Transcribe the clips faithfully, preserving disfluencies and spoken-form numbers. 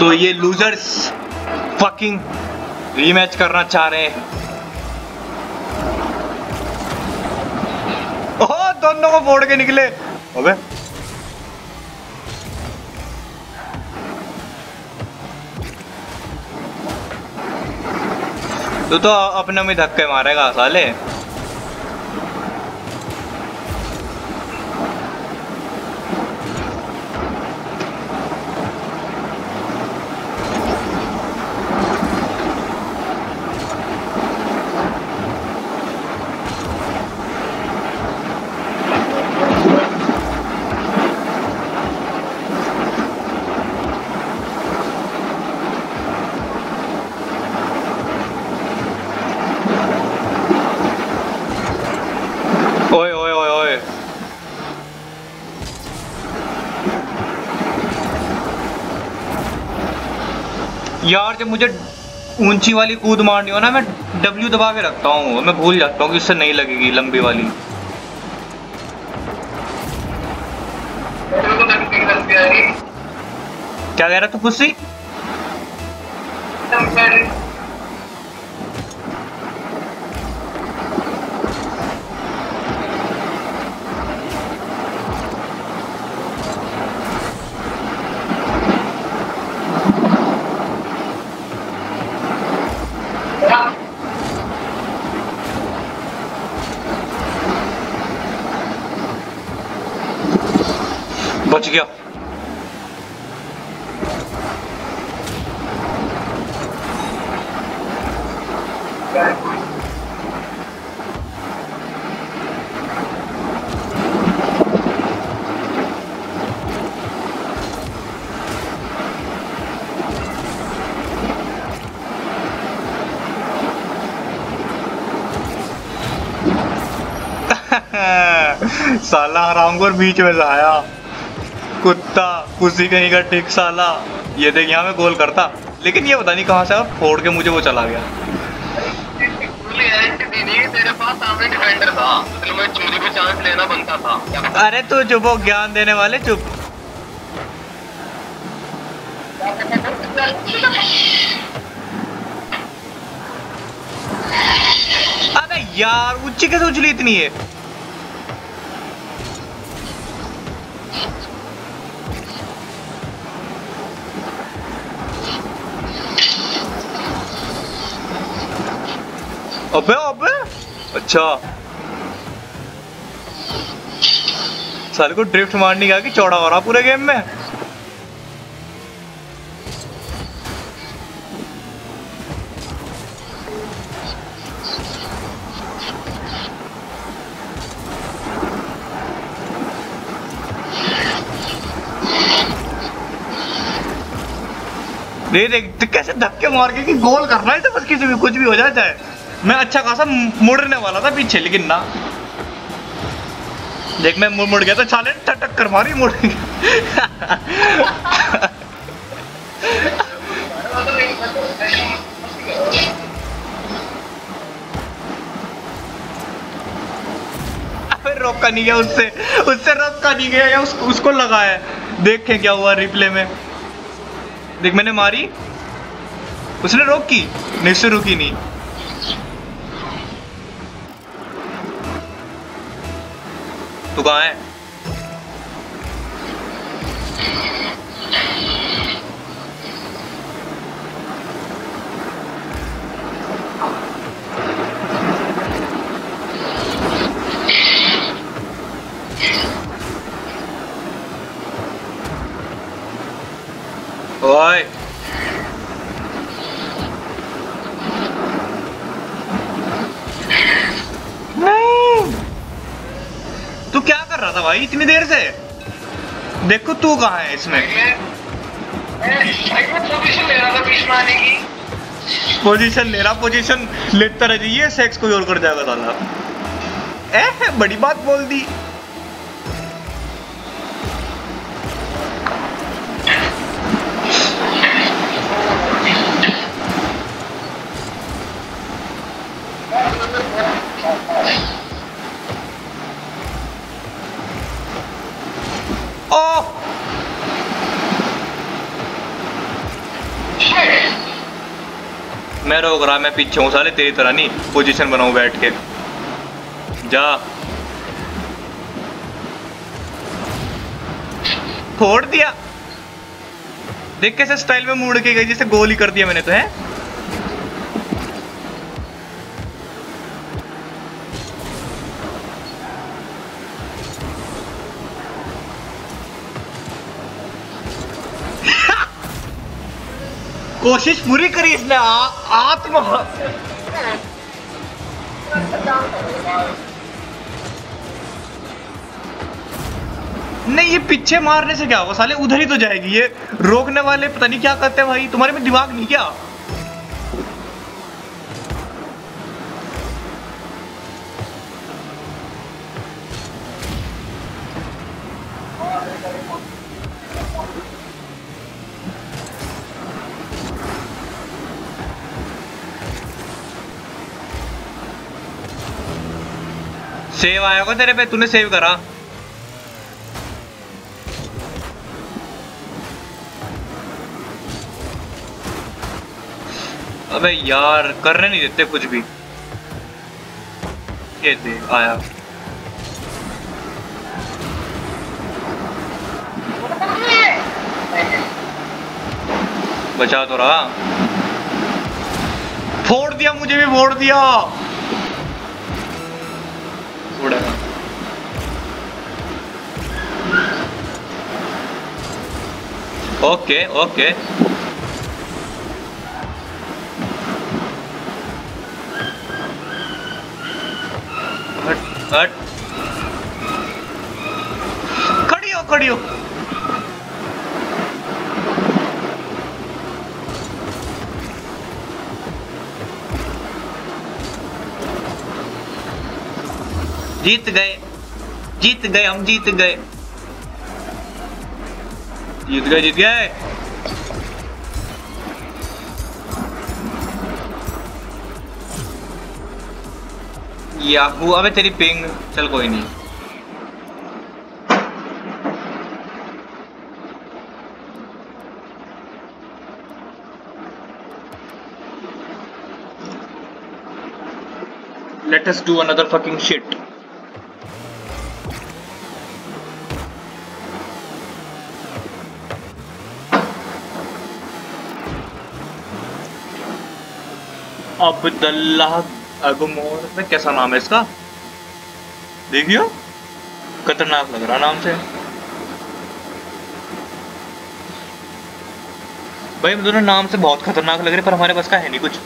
तो ये losers fucking rematch करना चाह रहे हैं। ओह दोनों को फोड़ के निकले। अबे तू तो अपने में धक्के मारेगा साले। यार जब मुझे ऊंची वाली कूद मारनी हो ना, मैं डब्ल्यू दबा के रखता हूँ, मैं भूल जाता हूँ कि इससे नहीं लगेगी लंबी वाली। क्या कह रहा तू कुछ? बच गया। साला हरामखोर बीच में लाया कुत्ता, कुछ कहीं का ठीक साला। ये देख यहाँ मैं गोल करता, लेकिन ये पता नहीं कहाँ से आप फोड़ के मुझे वो चला गया। तेरे पास सामने डिफेंडर था, तो मुझे भी चांस लेना बनता था। अरे तू चुप हो, ज्ञान देने वाले चुप। अरे यार ऊंची कैसे उछली इतनी है? अबे अबे अच्छा साले को ड्रिफ्ट मारने का कि चौड़ा हो रहा पूरे गेम में। देख देख कैसे धक्के मार के कि गोल कर रहा है, तो बस किसी भी कुछ भी हो जाता है। मैं अच्छा खासा मुड़ने वाला था पीछे, लेकिन ना देख मैं मुड़ मुड़ गया तो चाले टक कर मारी मुड़ गया। अबे रोका नहीं गया उससे, उससे रोका नहीं गया या उस, उसको लगा है। देखें क्या हुआ रिप्ले में। देख मैंने मारी, उसने रोकी नहीं, उससे रुकी नहीं। तू कहाँ है? ओए था भाई इतनी देर से। देखो तू कहाँ है इसमें? पोजीशन ले रहा था बीच में आने की। पोजीशन ले रहा, पोजीशन लेता रह जाइए, सेक्स को जोर कर जाएगा साला। ए बड़ी बात बोल दी। मैं रोक रहा, मैं पीछे हूँ साले, तेरी तरह नहीं पोजीशन बनाऊँ बैठ के। जा फोड़ दिया, देख कैसे स्टाइल में मुड़ के गई, जैसे गोली कर दिया मैंने तो। है कोशिश पूरी करी इसने, आत्म नहीं, ये पीछे मारने से क्या होगा साले, उधर ही तो जाएगी। ये रोकने वाले पता नहीं क्या करते हैं भाई, तुम्हारे में दिमाग नहीं क्या? सेव आया होगा तेरे पे, तूने सेव करा। अबे यार करने नहीं देते कुछ भी। ये देख आया, बचा तो रहा, फोड़ दिया, मुझे भी फोड़ दिया। ओके ओके हट हट, खड़ी हो खड़ी हो। जीत गए जीत गए हम, जीत गए जीत गए जीत गए। याहू, अबे तेरी पिंग, चल कोई नहीं। Let us do another fucking shit. Abdullah अगमोर, मैं कैसा नाम है इसका, देखियो खतरनाक लग रहा नाम से भाई। हम दोनों नाम से बहुत खतरनाक लग रहे, पर हमारे पास का है नहीं कुछ।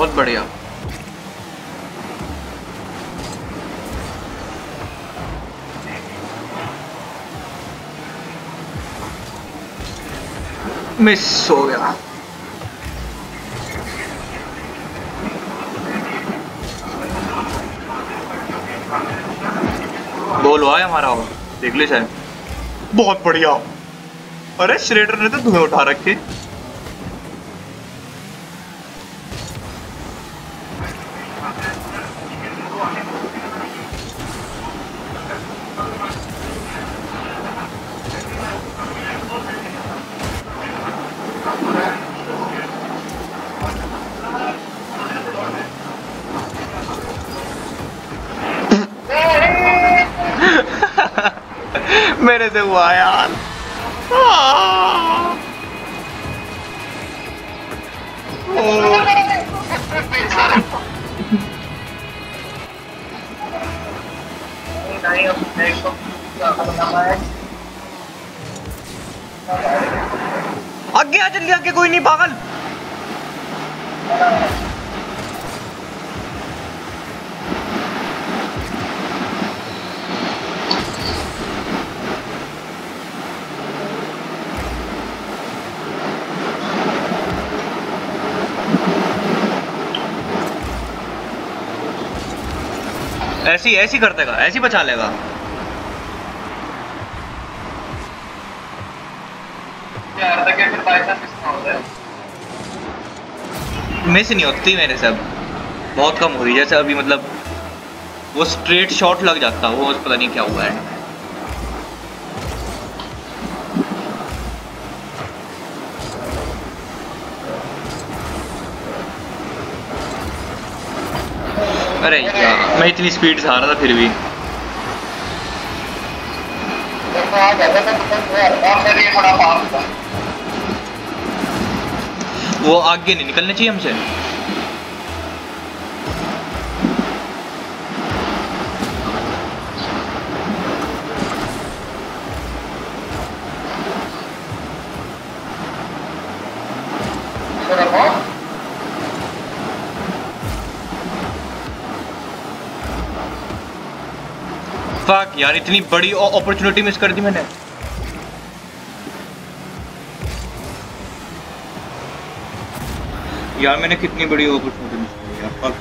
बहुत बढ़िया, मिस हो गया। गोल हुआ है हमारा, देख ले शायद, बहुत बढ़िया। अरे श्रेडर ने तो तुम्हें उठा रखे। मेरे से हुआ यार, आगे आ जल्दी, आगे कोई नहीं पागल। ऐसी ऐसी कर देगा, ऐसी बचा लेगा। यार तक फिर बाईस मिस होता है। में से नहीं होती मेरे से, अब बहुत कम हो रही है। जैसे अभी मतलब वो स्ट्रेट शॉट लग जाता है, वो पता नहीं क्या हुआ है। अरे यार मैं इतनी स्पीड से आ रहा था फिर भी। वो आगे नहीं निकलने चाहिए हमसे। फक यार इतनी बड़ी अपॉर्चुनिटी मिस कर दी मैंने। यार मैंने कितनी बड़ी अपॉर्चुनिटी मिस कर दी यार। फक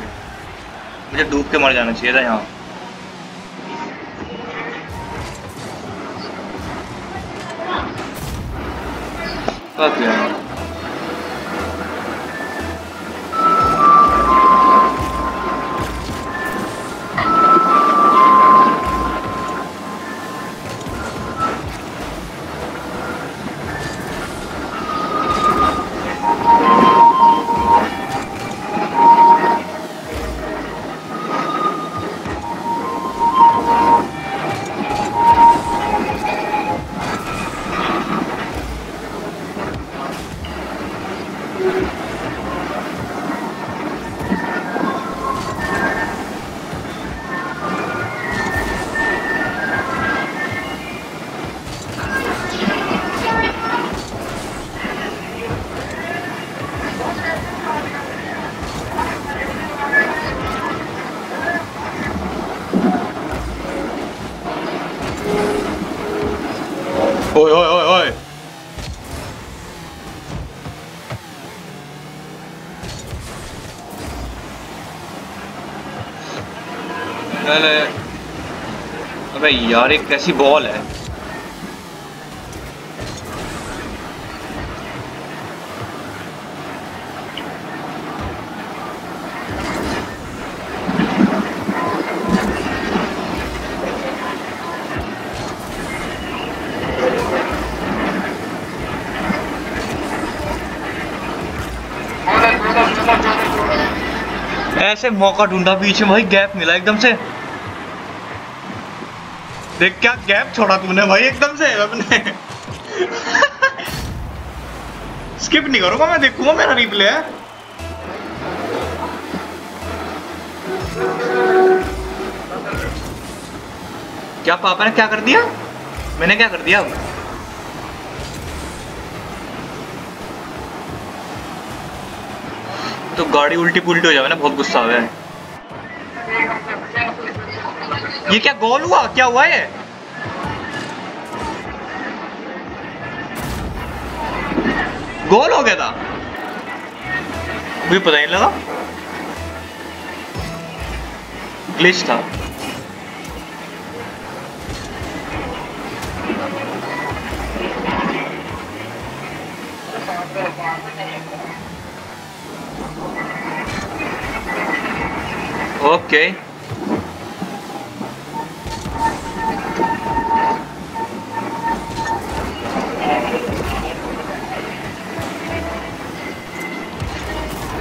मुझे डूब के मर जाना चाहिए था यहाँ। फक यार यार एक कैसी बॉल है। ऐसे मौका ढूंढा बीच में, भाई गैप मिला एकदम से। देख क्या गैप छोड़ा तूने भाई एकदम से अपने। स्किप नहीं करूंगा मैं, देखूंगा मेरा रिप्ले है। क्या पापा ने क्या कर दिया, मैंने क्या कर दिया? अब तो गाड़ी उल्टी पुल्टी हो जाए ना, बहुत गुस्सा आया है। ये क्या गोल हुआ, क्या हुआ ये? गोल हो गया था, मुझे पता नहीं लगा, ग्लिच था। ओके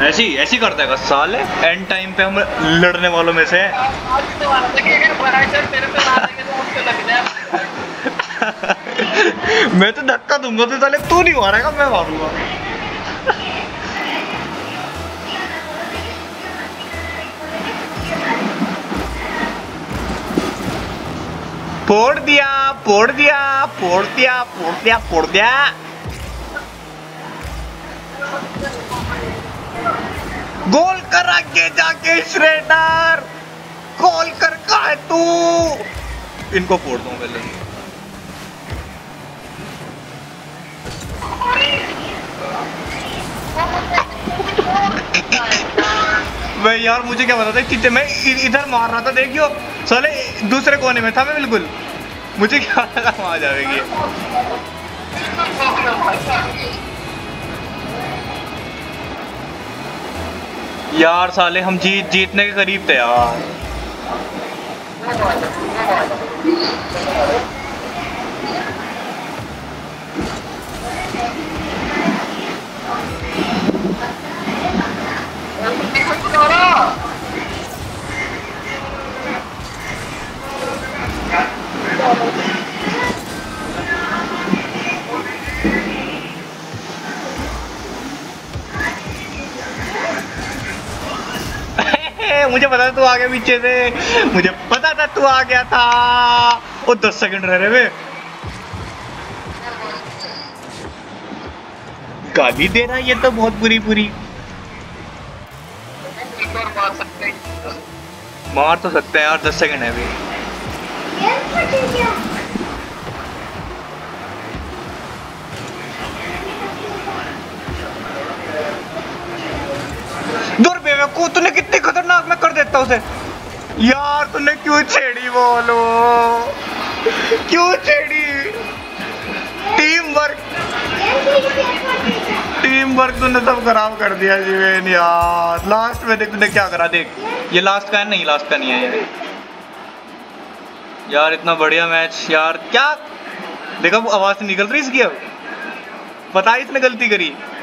ऐसी ऐसी करता है साले, एंड टाइम पे हम लड़ने वालों में से। मैं तो धक्का दूंगा तो साले, तू नहीं मारेगा मैं मारूंगा। फोड़ दिया फोड़ दिया फोड़ दिया फोड़ दिया फोड़ दिया। गोल कर आगे जाके श्रेडर, गोल कर का है तू। इनको फोड़ दूं पहले। भाई यार मुझे क्या पता था कितने, मैं इधर मार रहा था देखियो साले, दूसरे कोने में था मैं बिल्कुल। मुझे क्या लगा वहां आ जाएगी। यार साले हम जीत जीतने के करीब थे यार। मुझे पता था तू आ गया पीछे से, मुझे पता था तू आ गया था। ओ दस सेकंड रह रहे वे, गाली दे रहा है ये तो बहुत बुरी बुरी। मार सकते हैं, मार तो सकते हैं यार, दस सेकंड है अभी। तूने कितनी खतरनाक में कर देता उसे यार। तूने क्यों छेड़ी बोलो, क्यों छेड़ी? टीम वर्क टीम वर्क तूने सब खराब कर दिया जीवन यार। लास्ट में देख तूने क्या करा, देख ये लास्ट का है, नहीं लास्ट का नहीं है ये यार। इतना बढ़िया मैच यार, क्या देखो आवाज निकल रही इसकी। अब पता है इसने गलती करी।